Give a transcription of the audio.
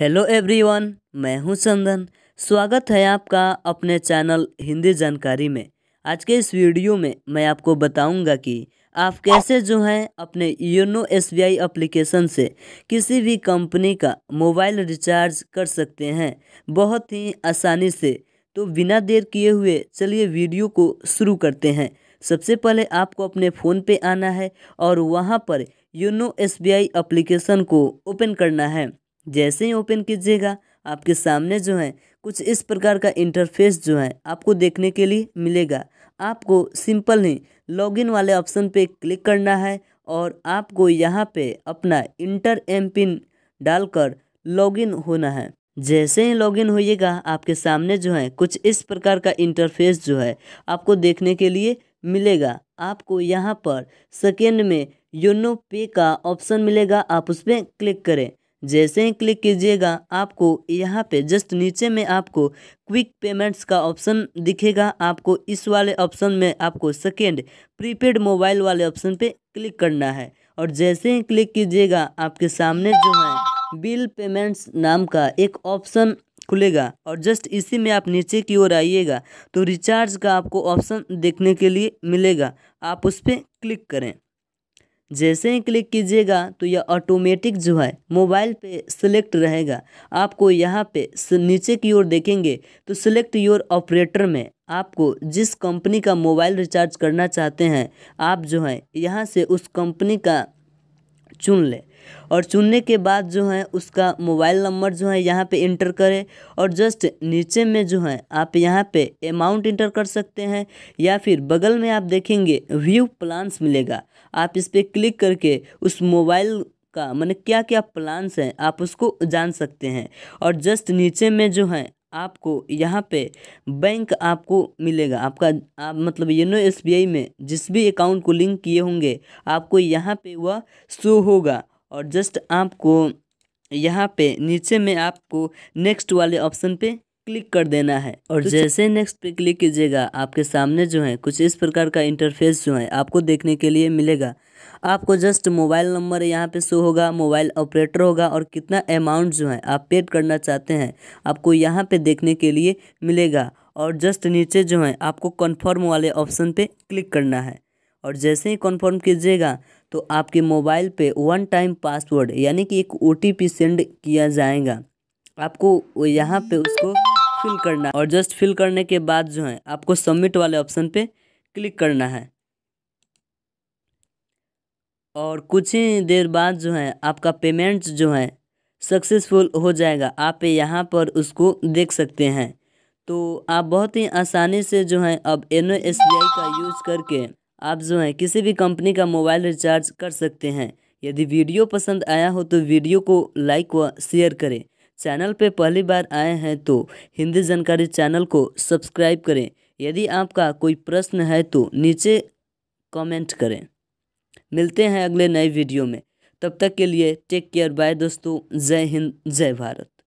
Hello everyone, मैं हूं चंदन। स्वागत है आपका अपने चैनल हिंदी जानकारी में। आज के इस वीडियो में मैं आपको बताऊंगा कि आप कैसे जो हैं अपने यूनो एसबीआई एप्लीकेशन से किसी भी कंपनी का मोबाइल रिचार्ज कर सकते हैं बहुत ही आसानी से। तो बिना देर किए हुए चलिए वीडियो को शुरू करते हैं। सबसे पहले आपको अपने फ़ोन पे आना है और वहाँ पर यूनो एसबीआई एप्लीकेशन को ओपन करना है। जैसे ही ओपन कीजिएगा आपके सामने जो है कुछ इस प्रकार का इंटरफेस जो है आपको देखने के लिए मिलेगा। आपको सिंपल ही लॉगिन वाले ऑप्शन पे क्लिक करना है और आपको यहाँ पे अपना इंटर एम पिन डालकर लॉगिन होना है। जैसे ही लॉगिन होइएगा आपके सामने जो है कुछ इस प्रकार का इंटरफेस जो है आपको देखने के लिए मिलेगा। आपको यहाँ पर सेकेंड में योनो पे का ऑप्शन मिलेगा, आप उस पर क्लिक करें। जैसे ही क्लिक कीजिएगा आपको यहाँ पे जस्ट नीचे में आपको क्विक पेमेंट्स का ऑप्शन दिखेगा। आपको इस वाले ऑप्शन में आपको सेकेंड प्रीपेड मोबाइल वाले ऑप्शन पे क्लिक करना है और जैसे ही क्लिक कीजिएगा आपके सामने जो है बिल पेमेंट्स नाम का एक ऑप्शन खुलेगा और जस्ट इसी में आप नीचे की ओर आइएगा तो रिचार्ज का आपको ऑप्शन देखने के लिए मिलेगा, आप उस पर क्लिक करें। जैसे ही क्लिक कीजिएगा तो यह ऑटोमेटिक जो है मोबाइल पे सिलेक्ट रहेगा। आपको यहाँ पे नीचे की ओर देखेंगे तो सिलेक्ट योर ऑपरेटर में आपको जिस कंपनी का मोबाइल रिचार्ज करना चाहते हैं आप जो है यहाँ से उस कंपनी का चुन लें और चुनने के बाद जो है उसका मोबाइल नंबर जो है यहाँ पे इंटर करें और जस्ट नीचे में जो है आप यहाँ पे अमाउंट इंटर कर सकते हैं या फिर बगल में आप देखेंगे व्यू प्लान्स मिलेगा, आप इस पर क्लिक करके उस मोबाइल का माने क्या क्या प्लान्स हैं आप उसको जान सकते हैं। और जस्ट नीचे में जो है आपको यहाँ पे बैंक आपको मिलेगा, आपका आप मतलब योनो एसबीआई में जिस भी अकाउंट को लिंक किए होंगे आपको यहाँ पे वह शो होगा और जस्ट आपको यहाँ पे नीचे में आपको नेक्स्ट वाले ऑप्शन पे क्लिक कर देना है और तो जैसे नेक्स्ट पे क्लिक कीजिएगा आपके सामने जो है कुछ इस प्रकार का इंटरफेस जो है आपको देखने के लिए मिलेगा। आपको जस्ट मोबाइल नंबर यहाँ पे शो होगा, मोबाइल ऑपरेटर होगा और कितना अमाउंट जो है आप पेड करना चाहते हैं आपको यहाँ पे देखने के लिए मिलेगा और जस्ट नीचे जो है आपको कन्फर्म वाले ऑप्शन पे क्लिक करना है और जैसे ही कन्फर्म कीजिएगा तो आपके मोबाइल पे वन टाइम पासवर्ड यानी कि एक OTP सेंड किया जाएगा, आपको यहाँ पे उसको फिल करना और जस्ट फिल करने के बाद जो है आपको सबमिट वाले ऑप्शन पे क्लिक करना है और कुछ ही देर बाद जो है आपका पेमेंट जो है सक्सेसफुल हो जाएगा। आप यहाँ पर उसको देख सकते हैं। तो आप बहुत ही आसानी से जो है अब योनो एसबीआई का यूज़ करके आप जो है किसी भी कंपनी का मोबाइल रिचार्ज कर सकते हैं। यदि वीडियो पसंद आया हो तो वीडियो को लाइक व शेयर करें। चैनल पे पहली बार आए हैं तो हिंदी जानकारी चैनल को सब्सक्राइब करें। यदि आपका कोई प्रश्न है तो नीचे कमेंट करें। मिलते हैं अगले नए वीडियो में, तब तक के लिए टेक केयर, बाय दोस्तों। जय हिंद, जय भारत।